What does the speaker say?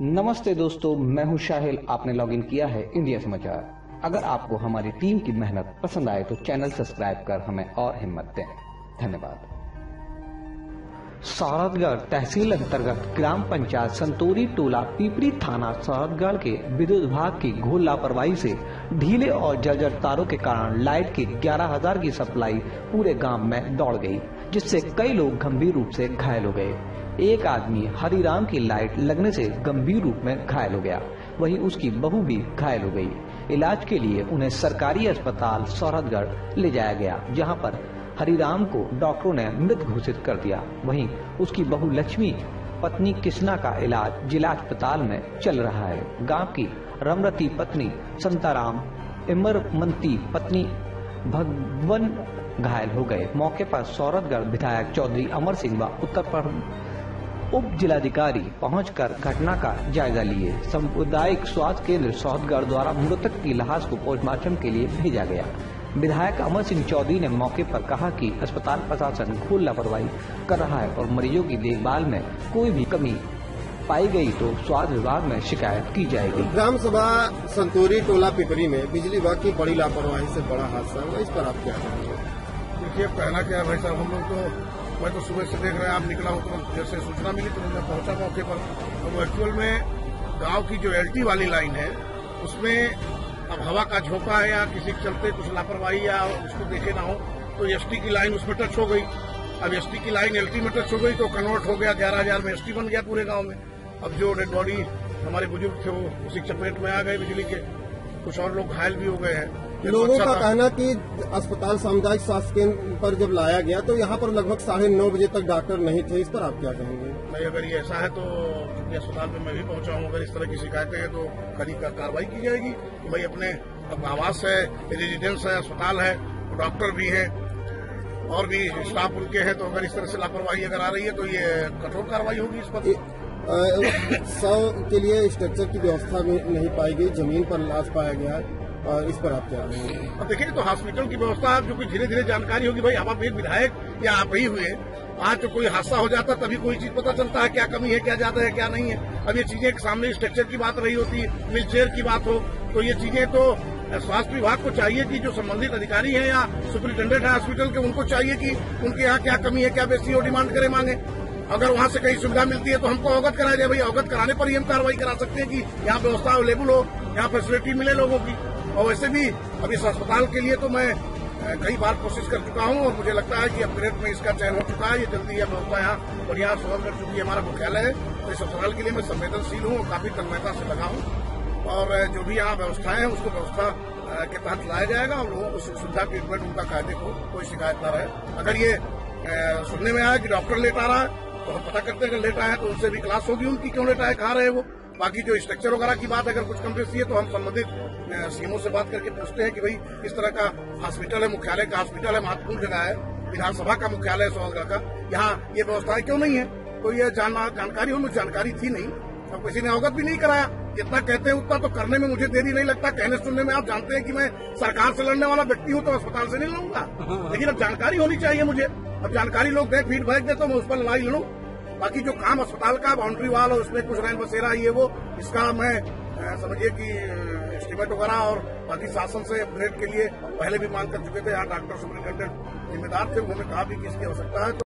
नमस्ते दोस्तों, मैं हूं शाहिल। आपने लॉगिन किया है इंडिया समाचार। अगर आपको हमारी टीम की मेहनत पसंद आए तो चैनल सब्सक्राइब कर हमें और हिम्मत दें। धन्यवाद। शोहरतगढ़ तहसील अंतर्गत ग्राम पंचायत संतोरी टोला पीपरी थाना शोहरतगढ़ के विद्युत विभाग की घोर लापरवाही से ढीले और जर्जर तारों के कारण लाइट की 11,000 की सप्लाई पूरे गांव में दौड़ गई, जिससे कई लोग गंभीर रूप से घायल हो गए। एक आदमी हरिराम की लाइट लगने से गंभीर रूप में घायल हो गया, वहीं उसकी बहू भी घायल हो गई। इलाज के लिए उन्हें सरकारी अस्पताल शोहरतगढ़ ले जाया गया, जहाँ पर हरिराम को डॉक्टरों ने मृत घोषित कर दिया। वहीं उसकी बहू लक्ष्मी पत्नी कृष्णा का इलाज जिला अस्पताल में चल रहा है। गांव की रमरती पत्नी संताराम इमरमंती पत्नी भगवन घायल हो गए। मौके पर शोहरतगढ़ विधायक चौधरी अमर सिंह व उत्तर प्रदेश उप जिलाधिकारी पहुंचकर घटना का जायजा लिए। सामुदायिक स्वास्थ्य केंद्र शोहरतगढ़ द्वारा मृतक की लाश को पोस्टमार्टम के लिए भेजा गया। विधायक अमर सिंह चौधरी ने मौके पर कहा कि अस्पताल प्रशासन घोर लापरवाही कर रहा है और मरीजों की देखभाल में कोई भी कमी पाई गई तो स्वास्थ्य विभाग में शिकायत की जाएगी। ग्राम सभा संतोरी टोला पिपरी में बिजली विभाग की बड़ी लापरवाही से बड़ा हादसा हुआ, इस पर आप क्या कहेंगे? देखिए, कहना क्या भाई साहब, हम लोग तो मैं तो सुबह से देख रहे हैं, आप निकला हो तुरंत, जैसे सूचना मिली तुरंत मैं पहुंचा मौके पर। तो एक्चुअल में गाँव की जो LT वाली लाइन है उसमें अब हवा का झोंका है या किसी के चलते कुछ लापरवाही या उसको देखे ना हो तो ST की लाइन उसमें टच हो गई। अब ST की लाइन LT में टच हो गई तो कन्वर्ट हो गया, 11,000 में ST बन गया पूरे गांव में। अब जो डेड बॉडी हमारे बुजुर्ग थे वो उसी चपेट में आ गए बिजली के, कुछ और लोग घायल भी हो गए हैं। लोगों का कहना कि अस्पताल सामुदायिक स्वास्थ्य केंद्र पर जब लाया गया तो यहाँ पर लगभग 9:30 बजे तक डॉक्टर नहीं थे, इस पर आप क्या कहेंगे? भाई अगर ये ऐसा है तो अस्पताल में मैं भी पहुंचा हूँ, अगर इस तरह की शिकायतें हैं तो कड़ी कार्रवाई की जाएगी। तो भाई अपने अब आवास है, रेजिडेंस है, अस्पताल है, डॉक्टर भी है और भी स्टाफ उनके हैं, तो अगर इस तरह से लापरवाही अगर आ रही है तो ये कठोर कार्रवाई होगी। इस पर 100 के लिए स्ट्रक्चर की व्यवस्था नहीं पाई गई, जमीन पर लाश पाया गया, और इस पर आप क्या? अब देखिए तो हॉस्पिटल की व्यवस्था आप जो कुछ धीरे धीरे जानकारी होगी। भाई आप एक विधायक या आप ही हुए, आज जो कोई हादसा हो जाता तभी कोई चीज पता चलता है क्या कमी है, क्या ज्यादा है, क्या नहीं है। अब ये चीजें के सामने स्ट्रक्चर की बात रही होती, व्हील चेयर की बात हो तो ये चीजें तो स्वास्थ्य विभाग को चाहिए कि जो संबंधित अधिकारी हैं या सुपरिटेंडेंट है हॉस्पिटल के, उनको चाहिए कि उनके यहाँ क्या कमी है, क्या बेसी हो, डिमांड करे, मांगे। अगर वहाँ से कहीं सुविधा मिलती है तो हमको अवगत कराया जाए। भाई अवगत कराने पर ही हम कार्रवाई करा सकते हैं कि यहाँ व्यवस्था अवेलेबल हो, यहाँ फैसिलिटी मिले लोगों की। और वैसे भी अब इस अस्पताल के लिए तो मैं कई बार कोशिश कर चुका हूं और मुझे लगता है कि अपग्रेड में इसका चयन हो चुका है, ये जल्दी यह मौका यहाँ और यहाँ शोहर कर चुकी हमारा मुख्यालय है। तो इस अस्पताल के लिए मैं संवेदनशील हूँ और काफी तन्मयता से लगा हूँ, और जो भी यहाँ व्यवस्थाएं हैं उसको व्यवस्था के तहत लाया जाएगा और लोगों को सुविधा ट्रीटमेंट उनका कायदे को कोई शिकायत न रहे। अगर ये सुनने में आया कि डॉक्टर लेट आ रहा है तो हम पता करते हैं, अगर लेट आया तो उनसे भी क्लास होगी उनकी, क्यों लेट आए, कहाँ रहे वो। बाकी जो स्ट्रक्चर वगैरह की बात अगर कुछ कम बेसी है तो हम संबंधित सीएमओ से बात करके पूछते हैं कि भाई इस तरह का हॉस्पिटल है, मुख्यालय का हॉस्पिटल है, महत्वपूर्ण जगह है, विधानसभा का मुख्यालय शोहरतगढ़ का, यहाँ ये व्यवस्थाएं क्यों नहीं है। तो ये जानकारी हो, मुझे जानकारी थी नहीं और किसी ने अवगत भी नहीं कराया। जितना कहते हैं उतना तो करने में मुझे देरी नहीं लगता, कहने सुनने में। आप जानते हैं कि मैं सरकार से लड़ने वाला व्यक्ति हूँ तो अस्पताल से नहीं लड़ूंगा, लेकिन अब जानकारी होनी चाहिए मुझे। अब जानकारी लोग दे, फीडबैक दे तो मैं उस पर लड़ाई लड़ूं। बाकी जो काम अस्पताल का बाउंड्री वाल और उसमें कुछ रैन बसेरा ये वो, इसका मैं समझिए कि एस्टिमेट वगैरह और बाकी शासन से अपग्रेड के लिए पहले भी मांग कर चुके थे। यहाँ डॉक्टर सुपरिटेंडेंट जिम्मेदार थे, उन्होंने कहा भी कि इसकी आवश्यकता है।